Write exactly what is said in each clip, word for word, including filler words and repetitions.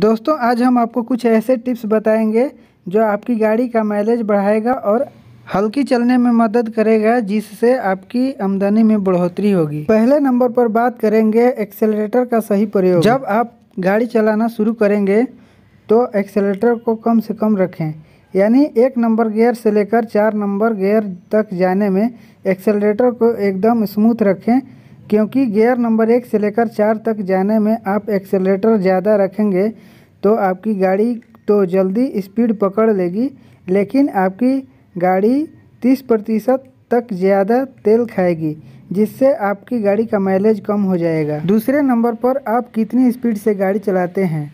दोस्तों आज हम आपको कुछ ऐसे टिप्स बताएंगे जो आपकी गाड़ी का माइलेज बढ़ाएगा और हल्की चलने में मदद करेगा, जिससे आपकी आमदनी में बढ़ोतरी होगी। पहले नंबर पर बात करेंगे एक्सेलरेटर का सही प्रयोग। जब आप गाड़ी चलाना शुरू करेंगे तो एक्सेलरेटर को कम से कम रखें, यानी एक नंबर गियर से लेकर चार नंबर गियर तक जाने में एक्सेलरेटर को एकदम स्मूथ रखें, क्योंकि गियर नंबर एक से लेकर चार तक जाने में आप एक्सेलरेटर ज़्यादा रखेंगे तो आपकी गाड़ी तो जल्दी स्पीड पकड़ लेगी, लेकिन आपकी गाड़ी तीस प्रतिशत तक ज़्यादा तेल खाएगी, जिससे आपकी गाड़ी का माइलेज कम हो जाएगा। दूसरे नंबर पर आप कितनी स्पीड से गाड़ी चलाते हैं।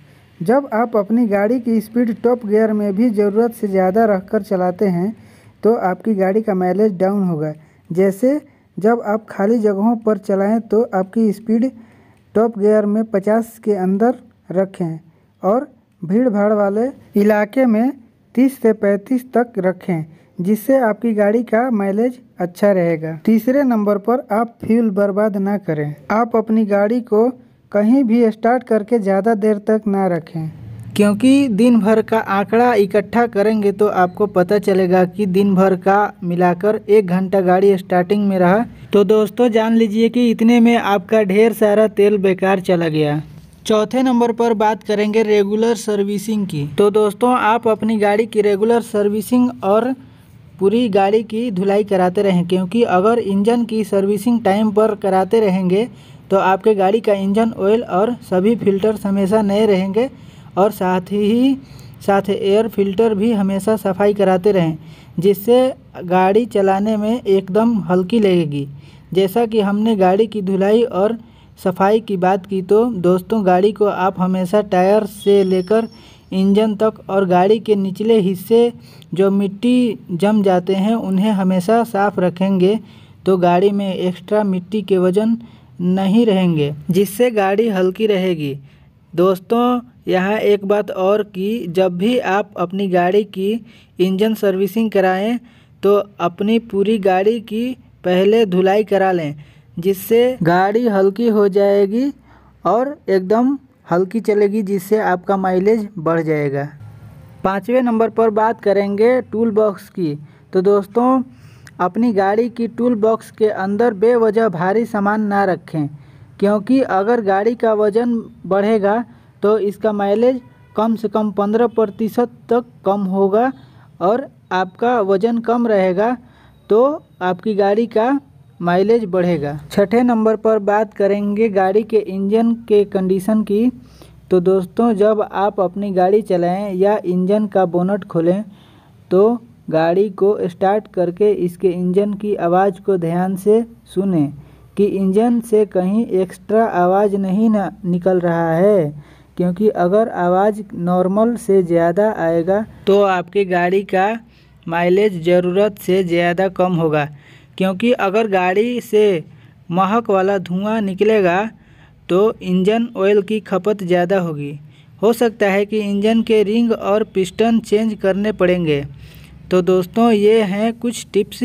जब आप अपनी गाड़ी की स्पीड टॉप गियर में भी ज़रूरत से ज़्यादा रखकर चलाते हैं तो आपकी गाड़ी का माइलेज डाउन होगा। जैसे जब आप खाली जगहों पर चलाएं तो आपकी स्पीड टॉप गियर में पचास के अंदर रखें और भीड़ भाड़ वाले इलाके में तीस से पैंतीस तक रखें, जिससे आपकी गाड़ी का माइलेज अच्छा रहेगा। तीसरे नंबर पर आप फ्यूल बर्बाद ना करें। आप अपनी गाड़ी को कहीं भी स्टार्ट करके ज़्यादा देर तक ना रखें, क्योंकि दिन भर का आंकड़ा इकट्ठा करेंगे तो आपको पता चलेगा कि दिन भर का मिलाकर एक घंटा गाड़ी स्टार्टिंग में रहा। तो दोस्तों जान लीजिए कि इतने में आपका ढेर सारा तेल बेकार चला गया। चौथे नंबर पर बात करेंगे रेगुलर सर्विसिंग की। तो दोस्तों आप अपनी गाड़ी की रेगुलर सर्विसिंग और पूरी गाड़ी की धुलाई कराते रहें, क्योंकि अगर इंजन की सर्विसिंग टाइम पर कराते रहेंगे तो आपके गाड़ी का इंजन ऑयल और सभी फिल्टर्स हमेशा नए रहेंगे, और साथ ही साथ एयर फिल्टर भी हमेशा सफाई कराते रहें, जिससे गाड़ी चलाने में एकदम हल्की लगेगी। जैसा कि हमने गाड़ी की धुलाई और सफाई की बात की, तो दोस्तों गाड़ी को आप हमेशा टायर से लेकर इंजन तक और गाड़ी के निचले हिस्से जो मिट्टी जम जाते हैं उन्हें हमेशा साफ़ रखेंगे तो गाड़ी में एक्स्ट्रा मिट्टी के वजन नहीं रहेंगे, जिससे गाड़ी हल्की रहेगी। दोस्तों यहाँ एक बात और कि जब भी आप अपनी गाड़ी की इंजन सर्विसिंग कराएं तो अपनी पूरी गाड़ी की पहले धुलाई करा लें, जिससे गाड़ी हल्की हो जाएगी और एकदम हल्की चलेगी, जिससे आपका माइलेज बढ़ जाएगा। पाँचवें नंबर पर बात करेंगे टूल बॉक्स की। तो दोस्तों अपनी गाड़ी की टूल बॉक्स के अंदर बेवजह भारी सामान ना रखें, क्योंकि अगर गाड़ी का वज़न बढ़ेगा तो इसका माइलेज कम से कम पंद्रह प्रतिशत तक कम होगा और आपका वज़न कम रहेगा तो आपकी गाड़ी का माइलेज बढ़ेगा। छठे नंबर पर बात करेंगे गाड़ी के इंजन के कंडीशन की। तो दोस्तों जब आप अपनी गाड़ी चलाएं या इंजन का बोनट खोलें तो गाड़ी को स्टार्ट करके इसके इंजन की आवाज़ को ध्यान से सुनें कि इंजन से कहीं एक्स्ट्रा आवाज़ नहीं ना निकल रहा है, क्योंकि अगर आवाज़ नॉर्मल से ज़्यादा आएगा तो आपकी गाड़ी का माइलेज ज़रूरत से ज़्यादा कम होगा, क्योंकि अगर गाड़ी से महक वाला धुआं निकलेगा तो इंजन ऑयल की खपत ज़्यादा होगी। हो सकता है कि इंजन के रिंग और पिस्टन चेंज करने पड़ेंगे। तो दोस्तों ये हैं कुछ टिप्स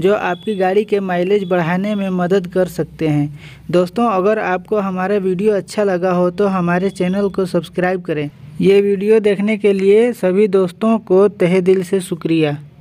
जो आपकी गाड़ी के माइलेज बढ़ाने में मदद कर सकते हैं। दोस्तों अगर आपको हमारा वीडियो अच्छा लगा हो तो हमारे चैनल को सब्सक्राइब करें। ये वीडियो देखने के लिए सभी दोस्तों को तहे दिल से शुक्रिया।